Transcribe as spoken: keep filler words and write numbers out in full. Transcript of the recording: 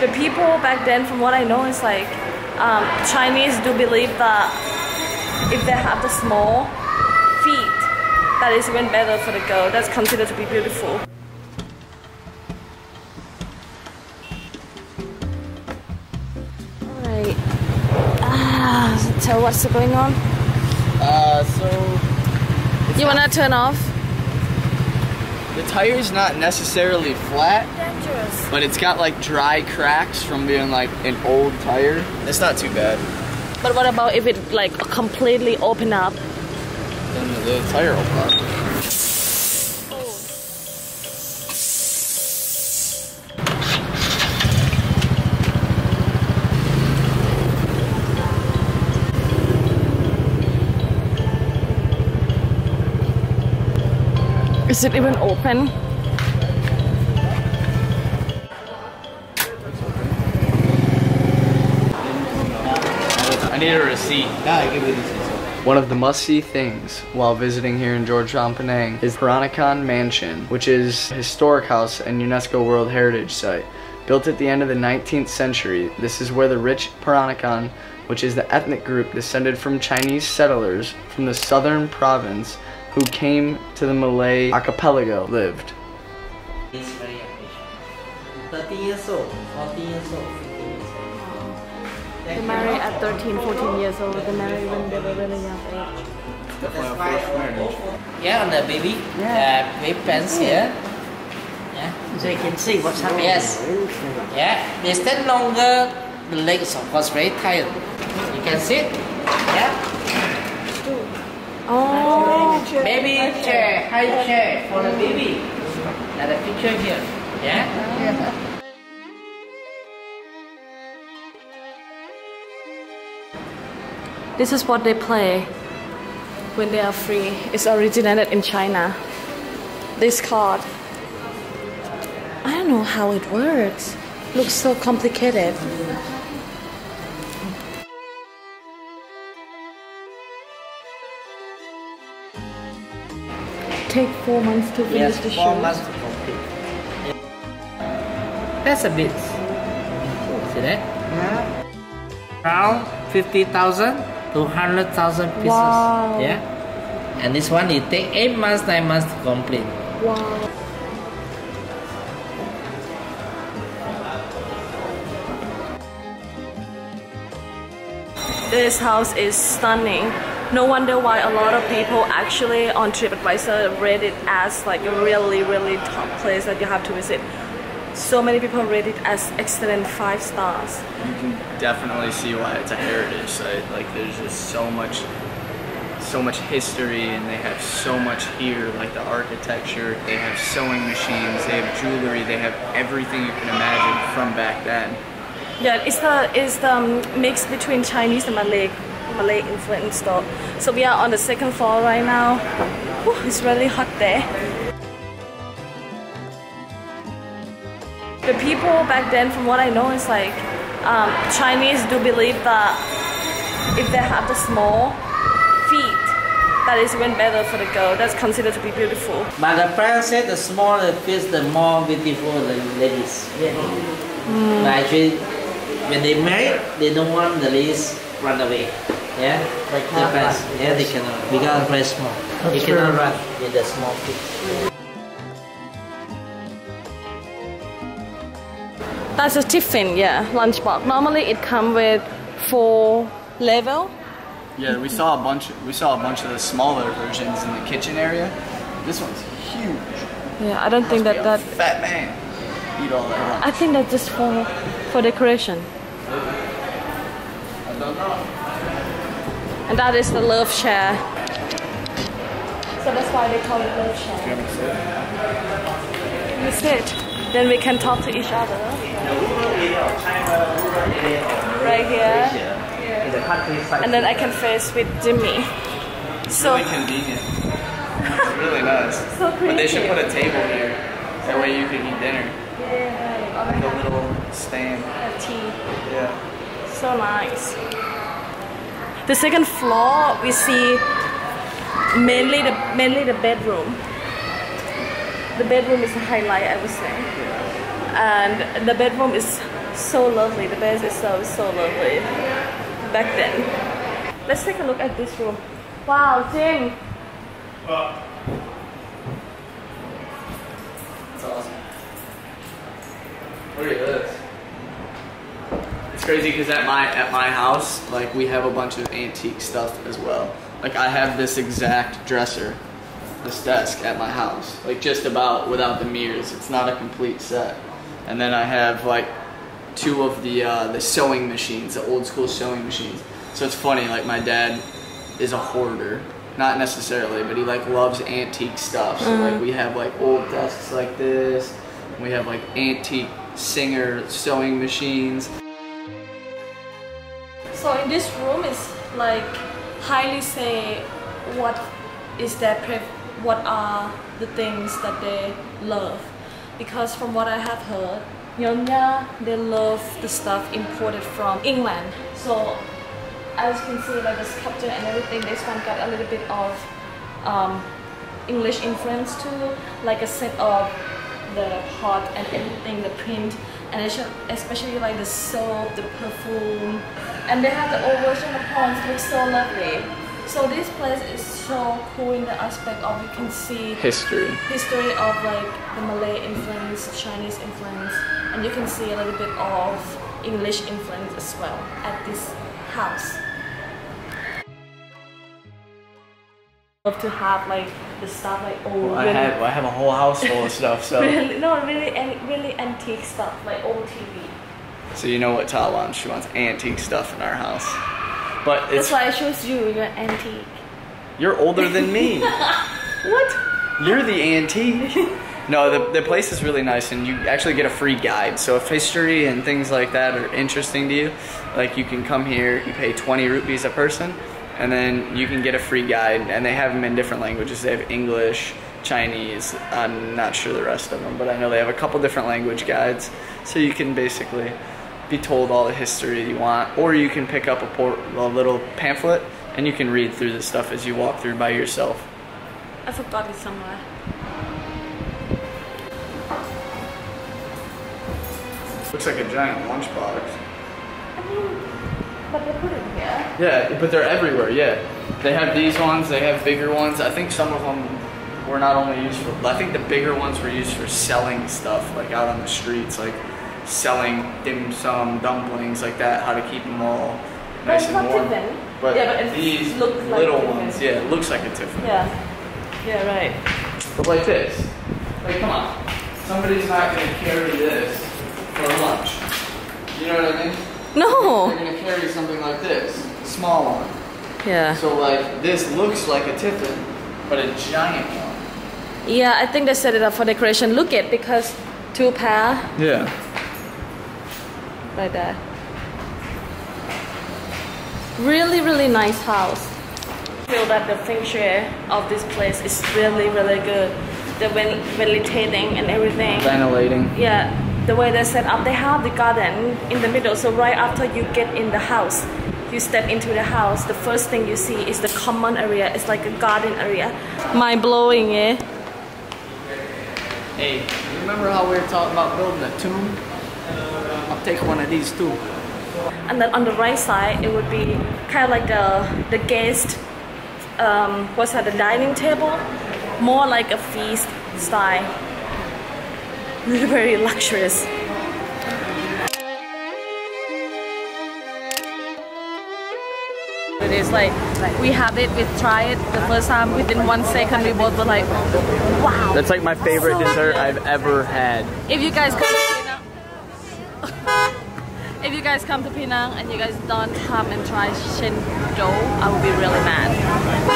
The people back then, from what I know, is like um, Chinese do believe that if they have the small feet, that is even better for the girl. That's considered to be beautiful. Alright, ah, so what's going on? Uh, so you wanna turn off? The tire is not necessarily flat, dangerous, but it's got like dry cracks from being like an old tire. It's not too bad. But what about if it like completely open up? Then the tire will pop. Oh. Is it even open? I need a receipt. Nah, give me this. One of the must-see things while visiting here in George Town, Penang is Peranakan Mansion, which is a historic house and UNESCO World Heritage Site. Built at the end of the nineteenth century, this is where the rich Peranakan, which is the ethnic group descended from Chinese settlers from the southern province who came to the Malay archipelago, lived. He's very ambitious. thirteen years old, fourteen years old, fifteen years old. They marry at thirteen, fourteen years old, they marry when they were really young age. That's why yeah, on the baby, yeah. uh, baby pants here. Yeah. yeah. So you can see what's happening. Yes. Yeah, they stand longer, the leg is of course very tired. You can sit. Yeah. Oh. Baby chair, high chair for the baby. Another picture here. Yeah. yeah. This is what they play when they are free. It's originated in China. This card. I don't know how it works. Looks so complicated. Take four months to finish yes, the show. Four shoes. months to complete. Yeah. That's a bit. See that? Yeah. Around fifty thousand. two hundred thousand pieces. Wow. Yeah. And this one it take eight months, nine months to complete. Wow. This house is stunning. No wonder why a lot of people actually on TripAdvisor rate it as like a really really top place that you have to visit. So many people rate it as excellent five stars. You can definitely see why it's a heritage site. Like there's just so much, so much history, and they have so much here. Like the architecture, they have sewing machines, they have jewelry, they have everything you can imagine from back then. Yeah, it's the it's the mix between Chinese and Malay Malay influence though. So we are on the second floor right now. Whew, it's really hot there. The people back then, from what I know, is like um, Chinese do believe that if they have the small feet, that is even better for the girl. That's considered to be beautiful. But the parents said the smaller the feet, the more beautiful the ladies. Yeah. Mm. But actually, when they marry, they don't want the ladies run away. Yeah, like the parents. Yeah, they cannot because very small. They cannot run with the small feet. That's a tiffin, yeah, lunchbox. Normally it comes with four level. Yeah, we saw a bunch. We saw a bunch of the smaller versions in the kitchen area. This one's huge. Yeah, I don't think that that fat man eat all that lunch. I think that's just for for decoration. I don't know. And that is the love chair. So that's why they call it love chair. You sit. Then we can talk to each other. Right here. Yeah. And then I can face with Jimmy. It's so really convenient. It's really nice. So pretty. But they should put a table here. That way you can eat dinner. Yeah. Like a little stand. A tea. Yeah. So nice. The second floor we see mainly the mainly the bedroom. The bedroom is a highlight, I would say, and the bedroom is so lovely. The bear's itself is so lovely back then. Let's take a look at this room. Wow, Tim! Wow. That's awesome. Look at this. It's crazy because at my at my house, like, we have a bunch of antique stuff as well. Like, I have this exact dresser, this desk at my house, like, just about without the mirrors. It's not a complete set. And then I have like two of the uh, the sewing machines, the old school sewing machines. So it's funny, like, my dad is a hoarder, not necessarily, but he like loves antique stuff. So mm. like we have like old desks like this. And we have like antique Singer sewing machines. So in this room is like highly say what is their pref what are the things that they love, because from what I have heard, Nyonya, they love the stuff imported from England. So as you can see, like the sculpture and everything, this one got a little bit of um, English influence too, like a set of the pot and everything, the print, and especially like the soap, the perfume, and they have the old version of Ponds, looks so lovely. So this place is so cool in the aspect of you can see history, history of like the Malay influence, Chinese influence, and you can see a little bit of English influence as well at this house. Love to have like the stuff like old. Well, I really have I have a whole house full of stuff. So really, no, really, really antique stuff like old T V. So you know what Tal wants? She wants antique stuff in our house. But it's, that's why I chose you. You're antique. You're older than me. What? You're the antique. No, the the place is really nice, and you actually get a free guide. So if history and things like that are interesting to you, like, you can come here. You pay twenty rupees a person. And then you can get a free guide, and they have them in different languages. They have English, Chinese, I'm not sure the rest of them, but I know they have a couple different language guides. So you can basically be told all the history you want, or you can pick up a, port, a little pamphlet and you can read through the stuff as you walk through by yourself. I forgot it somewhere. Looks like a giant lunchbox. I mean, but they put it here. Yeah, but they're everywhere, yeah. They have these ones, they have bigger ones. I think some of them were not only used for, I think the bigger ones were used for selling stuff, like out on the streets, like selling dim sum, dumplings, like that, how to keep them all nice and warm. But yeah, but these little ones, yeah, it looks like a Tiffany. Yeah, yeah, right. But like this, like, come on. Somebody's not gonna carry this for lunch. You know what I mean? No. They're gonna carry something like this, a small one. Yeah. So like this looks like a tiffin, but a giant one. Yeah, I think they set it up for decoration. Look it, because two pair. Yeah. Like that. Really, really nice house. I feel that the feng shui of this place is really, really good. The ventilating and everything. Ventilating. Yeah. The way they're set up, they have the garden in the middle, so right after you get in the house, you step into the house, the first thing you see is the common area. It's like a garden area. Mind-blowing, eh? Hey, remember how we were talking about building a tomb? I'll take one of these too. And then on the right side, it would be kind of like the, the guest, um, what's that, the dining table? More like a feast style. Very luxurious. It is like, we had it, we tried it the first time, within one second we both were like, wow. That's like my favorite so dessert good. I've ever had. If you guys come to Penang, if you guys come to Penang and you guys don't come and try Shindou, I will be really mad.